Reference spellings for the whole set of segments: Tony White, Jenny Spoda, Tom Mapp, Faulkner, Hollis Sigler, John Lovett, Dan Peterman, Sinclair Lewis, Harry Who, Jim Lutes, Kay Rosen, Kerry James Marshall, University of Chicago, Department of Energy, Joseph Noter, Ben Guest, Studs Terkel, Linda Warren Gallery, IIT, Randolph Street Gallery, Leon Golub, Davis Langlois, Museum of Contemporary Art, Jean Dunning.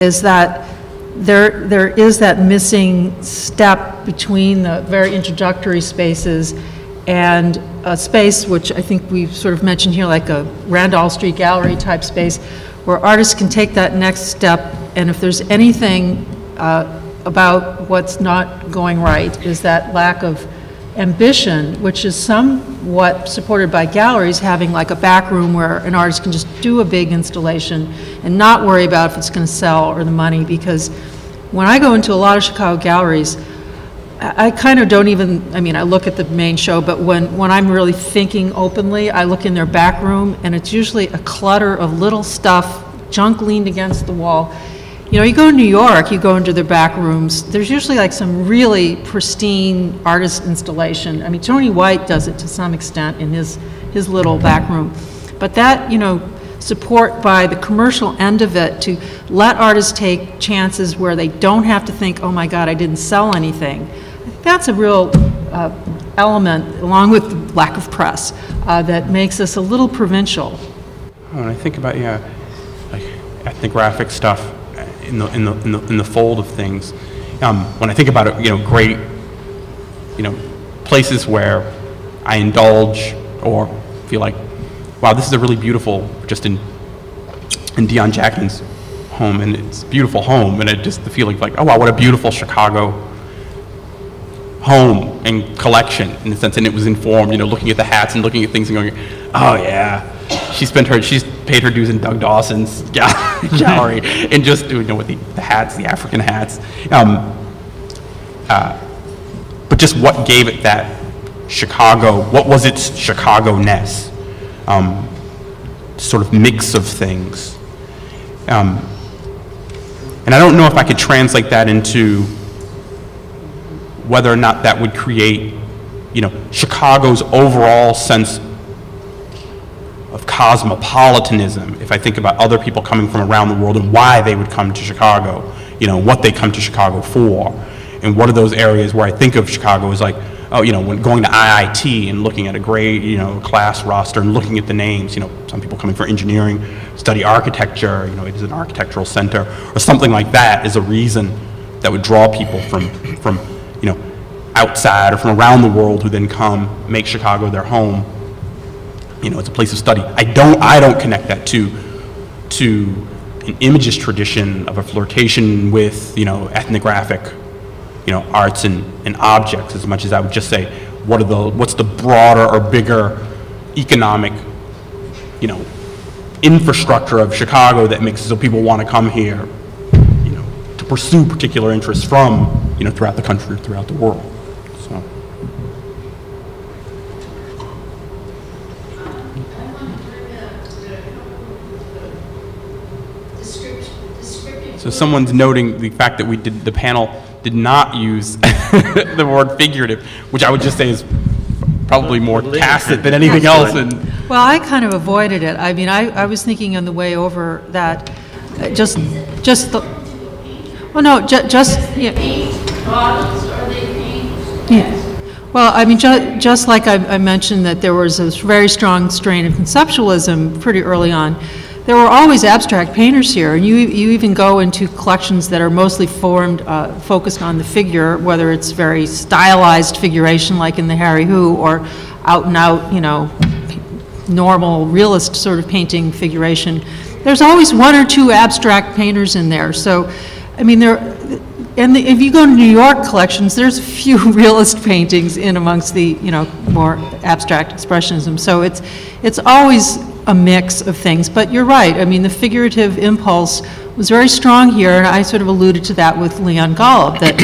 is that there is that missing step between the very introductory spaces and a space which I think we've sort of mentioned here, like a Randolph Street Gallery type space, where artists can take that next step. And if there's anything about what's not going right, is that lack of ambition, which is somewhat supported by galleries having like a back room where an artist can just do a big installation and not worry about if it's going to sell or the money. Because when I go into a lot of Chicago galleries, I kind of don't even, I mean, I look at the main show, but when I'm really thinking openly, I look in their back room, and it's usually a clutter of little stuff, junk leaned against the wall. You know, you go to New York, you go into their back rooms, there's usually like some really pristine artist installation. I mean, Tony White does it to some extent in his little back room. But that, you know, support by the commercial end of it to let artists take chances where they don't have to think, oh my God, I didn't sell anything. That's a real element, along with the lack of press, that makes us a little provincial. When I think about, yeah, like ethnographic stuff, in the fold of things, when I think about it, you know, great, you know, places where I indulge or feel like, wow, this is a really beautiful, just in Dion Jackson's home, and it's a beautiful home, and it just the feeling of like, oh wow, what a beautiful Chicago home and collection in a sense, and it was informed, you know, looking at the hats and looking at things and going, oh yeah. She's paid her dues in Doug Dawson's gallery, and just, you know, with the hats, the African hats. But just what gave it that Chicago, what was its Chicago-ness? Sort of mix of things. And I don't know if I could translate that into whether or not that would create, you know, Chicago's overall sense of cosmopolitanism, if I think about other people coming from around the world and why they would come to Chicago, you know, what they come to Chicago for. And what are those areas where I think of Chicago as like, oh, you know, when going to IIT and looking at a grade, you know, class roster and looking at the names, you know, some people coming for engineering, study architecture, you know, it is an architectural center, or something like that is a reason that would draw people from you know, outside or from around the world who then come, make Chicago their home. You know, it's a place of study. I don't connect that to an imagist tradition of a flirtation with, you know, ethnographic, you know, arts and objects as much as I would just say, what's the broader or bigger economic, you know, infrastructure of Chicago that makes so people want to come here, you know, to pursue particular interests from, you know, throughout the country, throughout the world. So. So someone's noting the fact that the panel did not use the word figurative, which I would just say is probably more tacit than anything else. Well, I kind of avoided it. I mean, I was thinking on the way over that just the, well, no, just, yeah. Yeah. Well, I mean, just like I mentioned that there was a very strong strain of conceptualism pretty early on. There were always abstract painters here, and you even go into collections that are mostly formed, focused on the figure, whether it's very stylized figuration like in the Harry Who, or out and out, you know, normal realist sort of painting figuration. There's always one or two abstract painters in there. So, I mean, if you go to New York collections, there's a few realist paintings in amongst the, you know, more abstract expressionism. So it's always a mix of things, but you're right. I mean, the figurative impulse was very strong here, and I sort of alluded to that with Leon Golub, that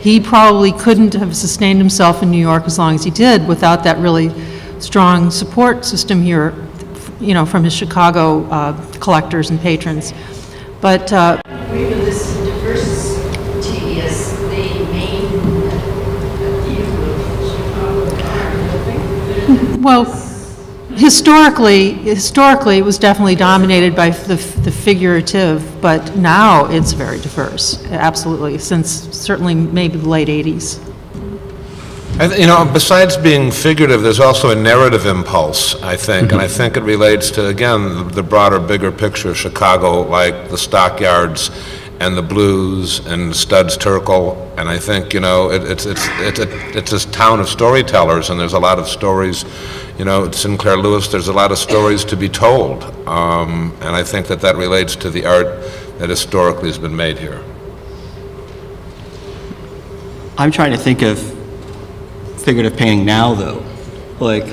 he probably couldn't have sustained himself in New York as long as he did without that really strong support system here, you know, from his Chicago collectors and patrons. But even this diversity is the main appeal of Chicago. Well. Historically, it was definitely dominated by the figurative, but now it's very diverse, absolutely, since certainly maybe the late 80s. You know, besides being figurative, there's also a narrative impulse, I think, and I think it relates to, again, the broader, bigger picture of Chicago, like the stockyards and the blues and Studs Terkel, and I think, you know, it's this town of storytellers, and there's a lot of stories, you know, at Sinclair Lewis, there's a lot of stories to be told, and I think that that relates to the art that historically has been made here. I'm trying to think of figurative painting now, though, like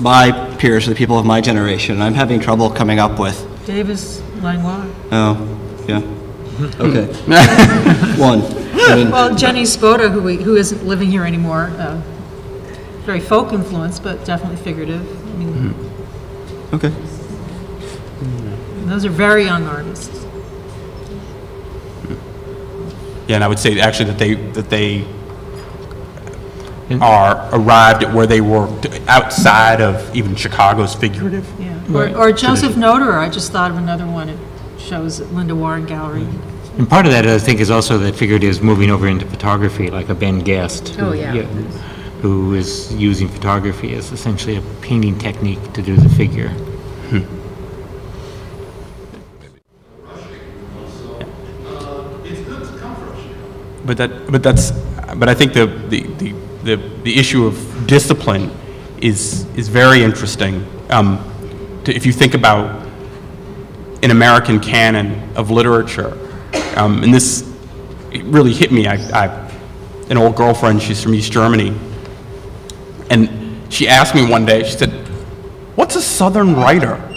my peers are the people of my generation, and I'm having trouble coming up with. Davis Langlois. Oh, yeah. Okay. One. I mean, well, Jenny Spoda, who isn't living here anymore, very folk influenced, but definitely figurative. I mean, okay. Those are very young artists. Yeah, and I would say actually that they are arrived at where they worked outside of even Chicago's figurative. Yeah. Right. Or Joseph Noter. I just thought of another one. It shows at Linda Warren Gallery. And part of that, I think, is also that figurative is moving over into photography, like a Ben Guest. Oh, yeah. Who is using photography as essentially a painting technique to do the figure. It's good to come from Chicago. But I think the issue of discipline is very interesting. If you think about an American canon of literature, and this it really hit me. I an old girlfriend, she's from East Germany, and she asked me one day, she said, "What's a Southern writer?" and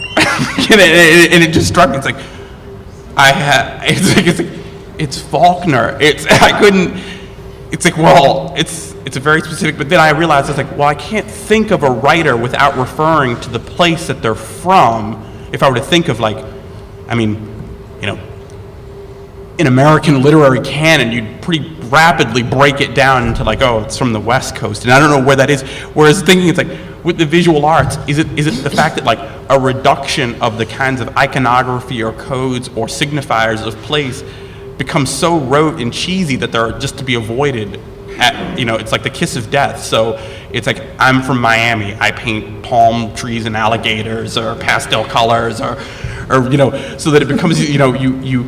it just struck me. It's like it's Faulkner. It's like, well, it's a very specific, but then I realized, it's like, well, I can't think of a writer without referring to the place that they're from. If I were to think of, like, I mean, you know, in American literary canon, you'd pretty rapidly break it down into, like, oh, it's from the West Coast, and I don't know where that is. Whereas thinking, it's like, with the visual arts, is it the fact that, like, a reduction of the kinds of iconography or codes or signifiers of place becomes so rote and cheesy that they're just to be avoided at, you know, it's like the kiss of death. So it's like, I'm from Miami, I paint palm trees and alligators or pastel colors or you know, so that it becomes, you know, you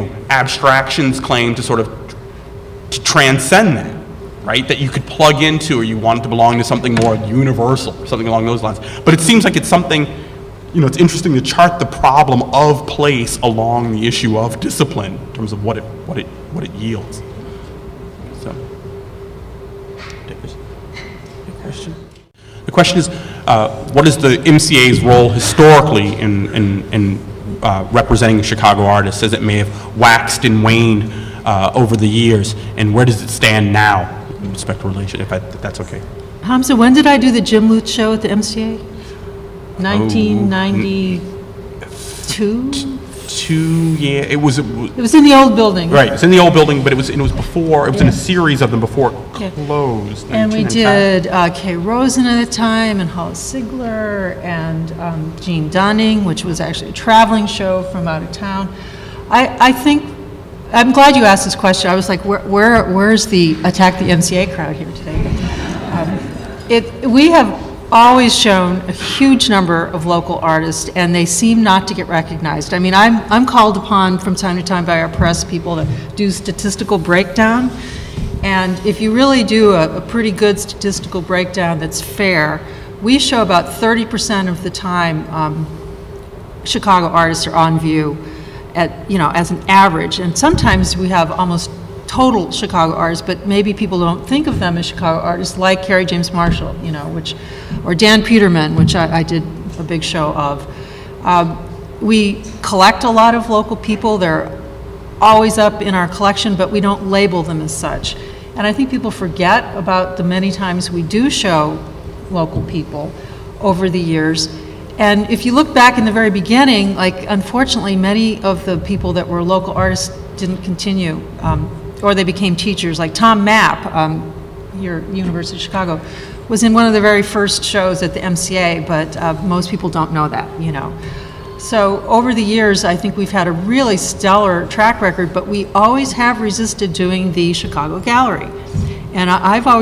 know, abstractions claim to sort of to transcend that, right? That you could plug into, or you want it to belong to something more universal or something along those lines. But it seems like it's something, you know, it's interesting to chart the problem of place along the issue of discipline in terms of what it yields. So, the question is, what is the MCA's role historically in representing Chicago artists, as it may have waxed and waned over the years, and where does it stand now in respect to relation? If that's okay. Hamza, when did I do the Jim Lutes show at the MCA? 1992? 2 year. It was in the old building. Right, it's in the old building, but it was before. It was in a series of them before it closed. And we did Kay Rosen at the time, and Hollis Sigler, and Jean Dunning, which was actually a traveling show from out of town. I think I'm glad you asked this question. I was like, where's the Attack the MCA crowd here today? We have always shown a huge number of local artists, and they seem not to get recognized. I mean, I'm called upon from time to time by our press people to do statistical breakdown, and if you really do a pretty good statistical breakdown that's fair, we show about 30% of the time Chicago artists are on view at, you know, as an average, and sometimes we have almost total Chicago artists, but maybe people don't think of them as Chicago artists, like Kerry James Marshall, you know, or Dan Peterman, which I did a big show of. We collect a lot of local people. They're always up in our collection, but we don't label them as such. And I think people forget about the many times we do show local people over the years. And if you look back in the very beginning, like, unfortunately, many of the people that were local artists didn't continue. Or they became teachers, like Tom Mapp, here at University of Chicago, was in one of the very first shows at the MCA, but most people don't know that, you know. So over the years, I think we've had a really stellar track record, but we always have resisted doing the Chicago Gallery. And I've always